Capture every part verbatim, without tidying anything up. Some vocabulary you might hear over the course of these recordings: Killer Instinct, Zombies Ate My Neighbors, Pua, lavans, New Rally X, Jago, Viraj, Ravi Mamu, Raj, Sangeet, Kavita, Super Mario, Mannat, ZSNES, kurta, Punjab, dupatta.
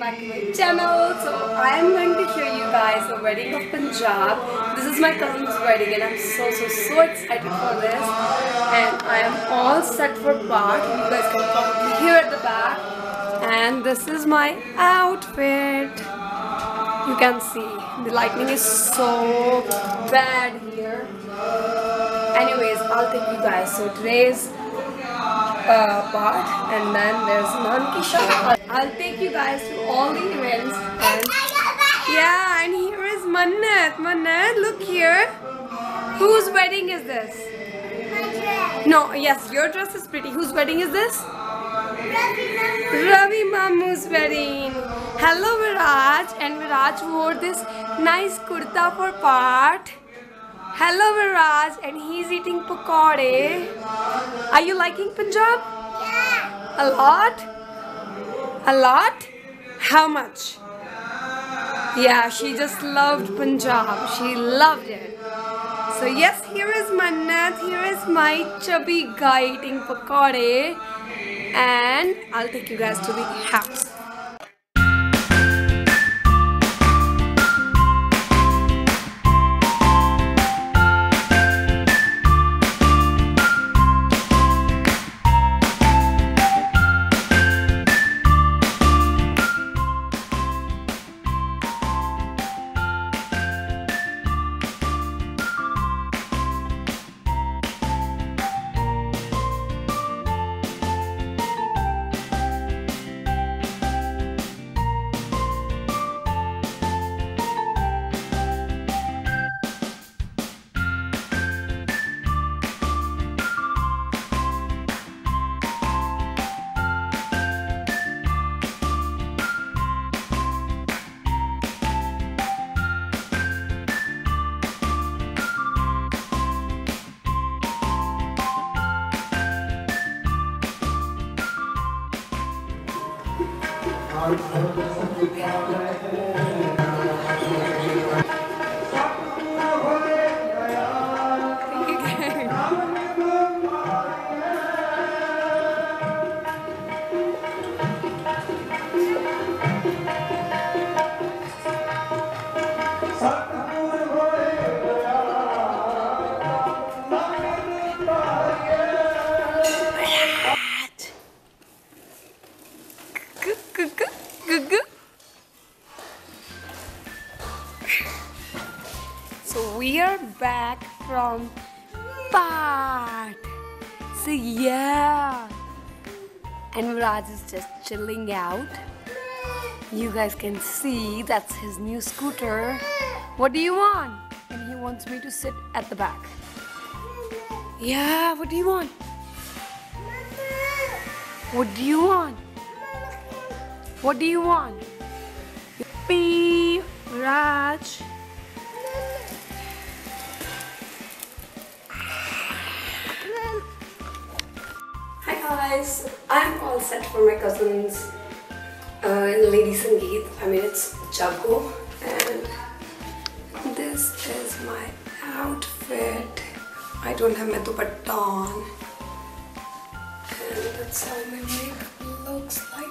welcome back to my channel. So I am going to show you guys the wedding of Punjab. This is my cousin's wedding and I'm so so so excited for this, and I am all set for part. You guys can probably hear at the back, and this is my outfit. You can see the lightning is so bad here. Anyways, I'll take you guys. So today's Uh, part, and then there's Nanki shop. I'll take you guys to all the events. And yeah, and here is Mannat. Mannat, look here. Whose wedding is this? My dress. No, yes, your dress is pretty. Whose wedding is this? Ravi Mamu. Ravi Mamu's wedding. Hello, Viraj. And Viraj wore this nice kurta for part. Hello Raj, and he's eating pakode. Are you liking Punjab? Yeah. A lot? A lot? How much? Yeah, she just loved Punjab. She loved it. So yes, here is Mannat. Here is my chubby guy eating pakode. And I'll take you guys to the house. We are back from part. So yeah, and Raj is just chilling out. You guys can see that's his new scooter. What do you want? And he wants me to sit at the back. Yeah, what do you want? What do you want? What do you want? Yippee, Raj. Guys, I'm all set for my cousin's uh, lady Sangeet. I mean, it's Jago, and this is my outfit. I don't have my dupatta on, and that's how my makeup looks like.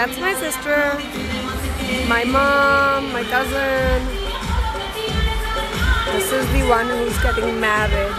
that's my sister, my mom, my cousin. This is the one who's getting married.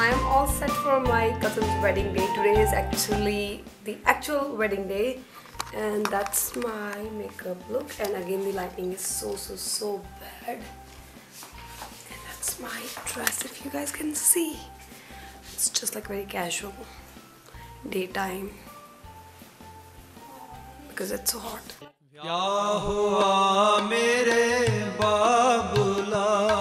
I'm all set for my cousin's wedding day. Today is actually the actual wedding day, and that's my makeup look. And again, the lighting is so so so bad. And that's my dress, if you guys can see. It's just like very casual daytime because it's so hot. Ya hua mere babula.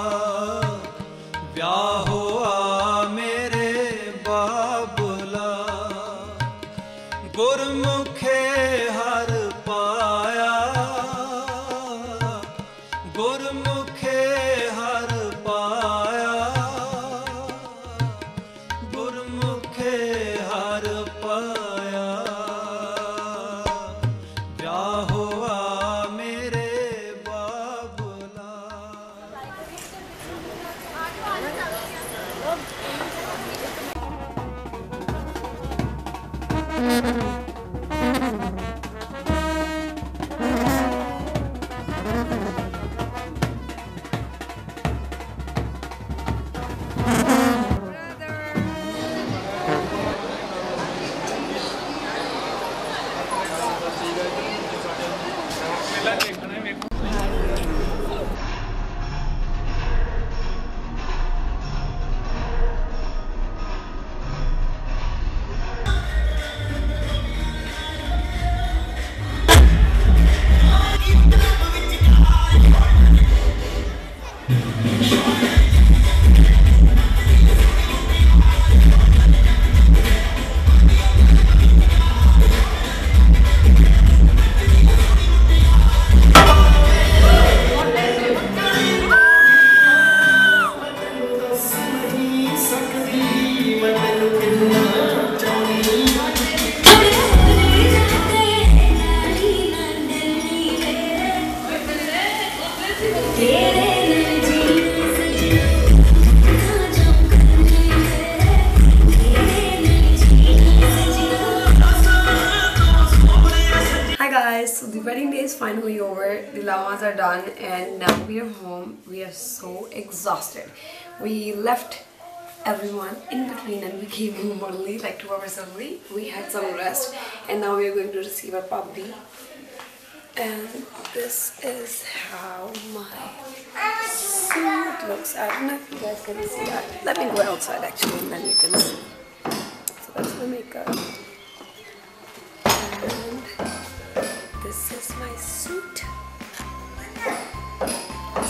Finally over, the lavans are done, and now we are home. We are so exhausted. We left everyone in between and we came home only like two hours early. We had some rest, and now we are going to receive our puppy. And this is how my suit looks. I don't know if you guys can see that. Let me go outside actually, and then you can see. So that's my makeup. This is my suit.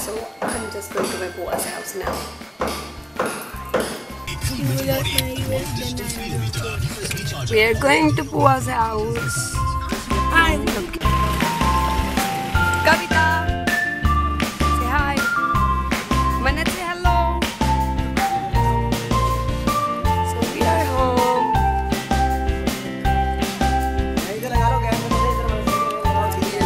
So I'm just going to my Pua's house now. We are going to Pua's house. Hi. Kavita, say hi. Mannat, say hello. So we are home. Thank you.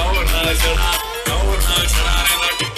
Now we're not sure.